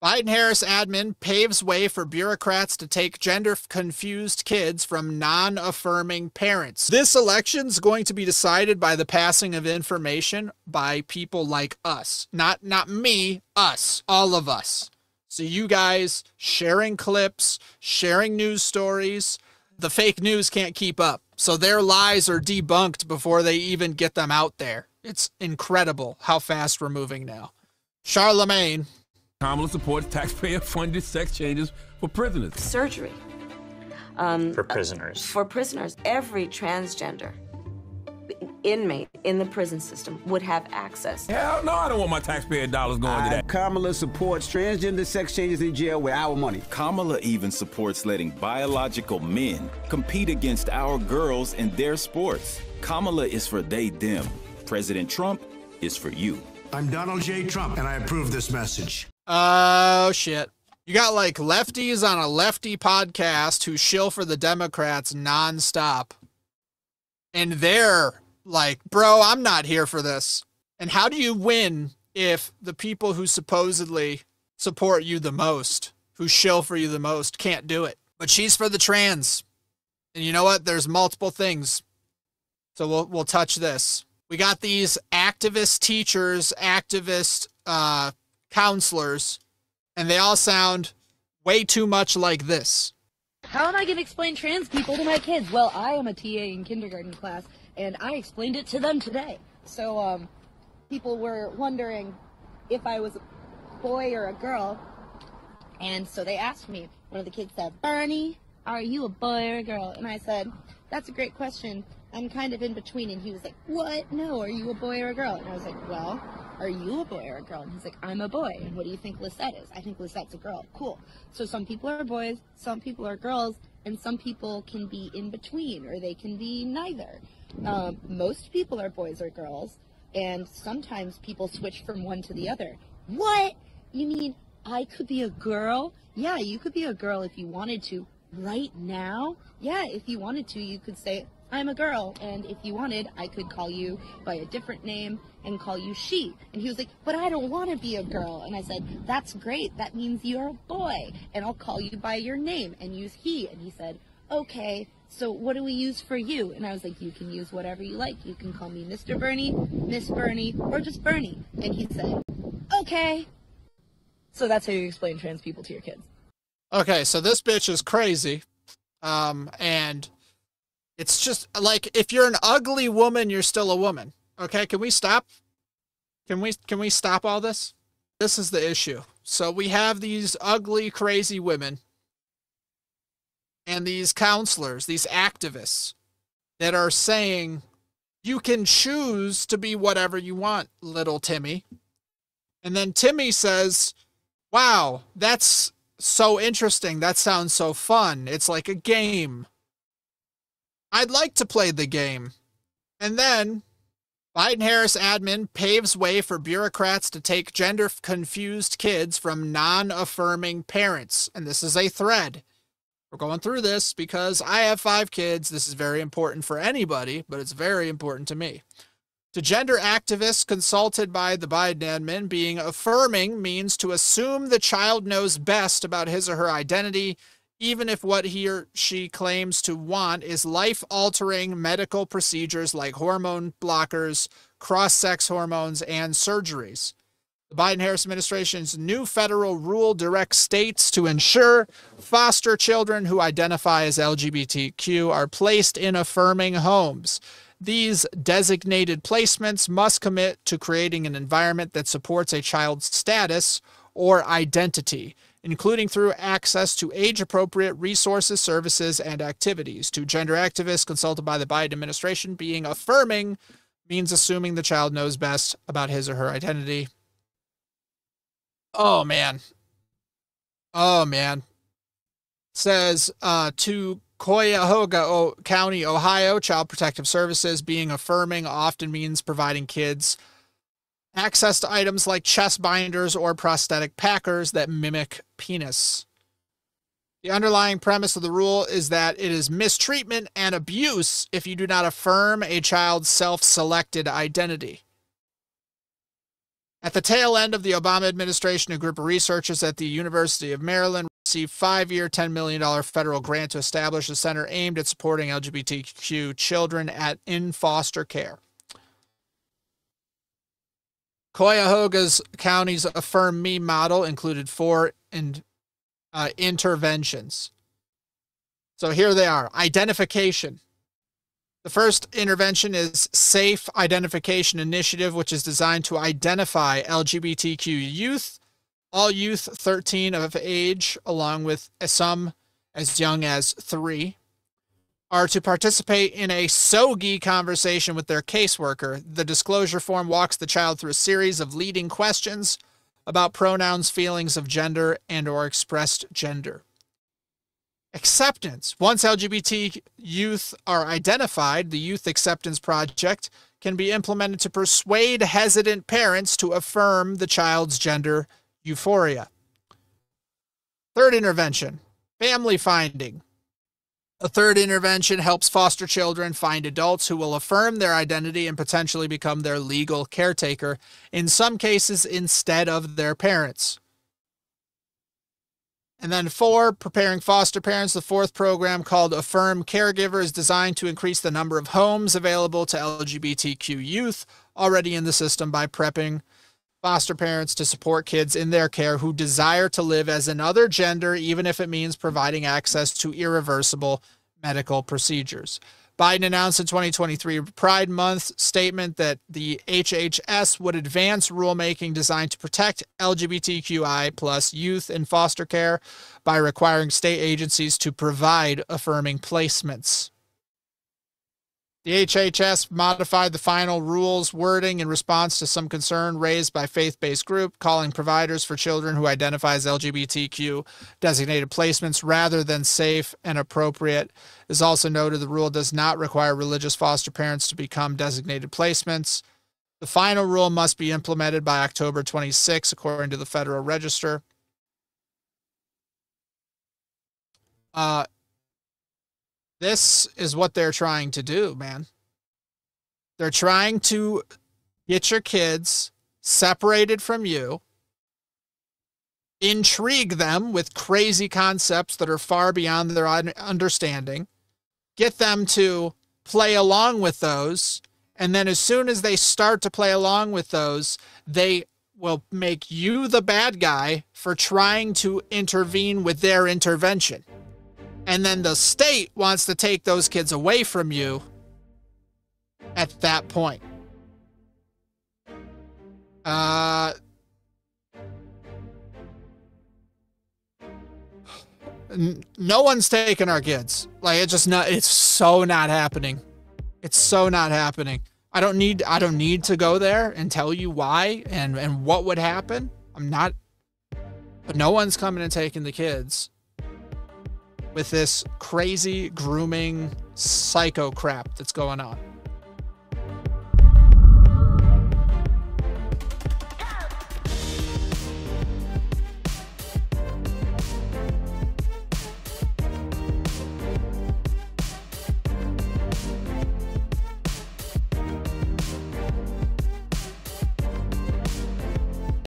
Biden-Harris admin paves way for bureaucrats to take gender-confused kids from non-affirming parents. This election's going to be decided by the passing of information by people like us. Not me, us, all of us. So you guys sharing clips, sharing news stories, the fake news can't keep up. So their lies are debunked before they even get them out there. It's incredible how fast we're moving now. Charlemagne. Kamala supports taxpayer-funded sex changes for prisoners. Surgery. For prisoners. For prisoners. Every transgender inmate in the prison system would have access. Hell no, I don't want my taxpayer dollars going to that. Kamala supports transgender sex changes in jail with our money. Kamala even supports letting biological men compete against our girls in their sports. Kamala is for they, them. President Trump is for you. I'm Donald J. Trump, and I approve this message. Oh, shit. You got like lefties on a lefty podcast who shill for the Democrats nonstop. And they're like, bro, I'm not here for this. And how do you win if the people who supposedly support you the most, who shill for you the most, can't do it? But she's for the trans. And you know what? There's multiple things. So we'll touch this. We got these activist teachers, activist counselors, and they all sound way too much like this. How am I going to explain trans people to my kids? Well, I am a TA in kindergarten class, and I explained it to them today. So people were wondering if I was a boy or a girl, and so they asked me. One of the kids said, Bernie, are you a boy or a girl? And I said, that's a great question. I'm kind of in between. And he was like, what? No, are you a boy or a girl? And I was like, well, are you a boy or a girl? And he's like, I'm a boy. And what do you think Lisette is? I think Lisette's a girl. Cool. So some people are boys, some people are girls, and some people can be in between, or they can be neither. Most people are boys or girls, and sometimes people switch from one to the other. What? You mean I could be a girl? Yeah, you could be a girl if you wanted to. Right now? Yeah, if you wanted to, you could say, I'm a girl, and if you wanted, I could call you by a different name and call you she. And he was like, but I don't want to be a girl. And I said, that's great. That means you're a boy, and I'll call you by your name and use he. And he said, okay, so what do we use for you? And I was like, you can use whatever you like. You can call me Mr. Bernie, Miss Bernie, or just Bernie. And he said, okay. So that's how you explain trans people to your kids. Okay, so this bitch is crazy, and... it's just like, if you're an ugly woman, you're still a woman. Okay, can we stop? Can we stop all this? This is the issue. So we have these ugly, crazy women and these counselors, these activists that are saying, you can choose to be whatever you want, little Timmy. And then Timmy says, wow, that's so interesting. That sounds so fun. It's like a game. I'd like to play the game. And then Biden-Harris admin paves way for bureaucrats to take gender-confused kids from non-affirming parents. And this is a thread. We're going through this because I have 5 kids. This is very important for anybody, but it's very important to me. To gender activists consulted by the Biden admin, being affirming means to assume the child knows best about his or her identity, even if what he or she claims to want is life-altering medical procedures like hormone blockers, cross-sex hormones, and surgeries. The Biden-Harris administration's new federal rule directs states to ensure foster children who identify as LGBTQ are placed in affirming homes. These designated placements must commit to creating an environment that supports a child's status or identity, including through access to age-appropriate resources, services, and activities. To gender activists consulted by the Biden administration, being affirming means assuming the child knows best about his or her identity. Oh, man. Oh, man. Says to Cuyahoga County, Ohio, Child Protective Services, being affirming often means providing kids access to items like chest binders or prosthetic packers that mimic penis. The underlying premise of the rule is that it is mistreatment and abuse if you do not affirm a child's self-selected identity. At the tail end of the Obama administration, a group of researchers at the University of Maryland received a 5-year, $10 million federal grant to establish a center aimed at supporting LGBTQ children in foster care. Cuyahoga County's Affirm Me model included 4 interventions. So here they are. Identification. The first intervention is Safe Identification Initiative, which is designed to identify LGBTQ youth, all youth 13 of age, along with some as young as 3, are to participate in a SOGI conversation with their caseworker. The disclosure form walks the child through a series of leading questions about pronouns, feelings of gender, and/or expressed gender. Acceptance. Once LGBT youth are identified, the Youth Acceptance Project can be implemented to persuade hesitant parents to affirm the child's gender euphoria. Third intervention, family finding. A third intervention helps foster children find adults who will affirm their identity and potentially become their legal caretaker, in some cases instead of their parents. And then 4, preparing foster parents. The fourth program, called Affirm Caregiver, is designed to increase the number of homes available to LGBTQ youth already in the system by prepping foster parents to support kids in their care who desire to live as another gender, even if it means providing access to irreversible medical procedures. Biden announced in 2023 Pride Month statement that the HHS would advance rulemaking designed to protect LGBTQI+ youth in foster care by requiring state agencies to provide affirming placements. The HHS modified the final rules wording in response to some concern raised by faith-based groups, calling providers for children who identify as LGBTQ designated placements rather than safe and appropriate. It is also noted the rule does not require religious foster parents to become designated placements. The final rule must be implemented by October 26, according to the Federal Register. This is what they're trying to do, man. They're trying to get your kids separated from you, intrigue them with crazy concepts that are far beyond their understanding, get them to play along with those, and then as soon as they start to play along with those, they will make you the bad guy for trying to intervene with their intervention. And then the state wants to take those kids away from you at that point. No one's taking our kids. Like, it's just not, it's so not happening. It's so not happening. I don't need to go there and tell you why and what would happen. But no one's coming and taking the kids with this crazy grooming psycho crap that's going on.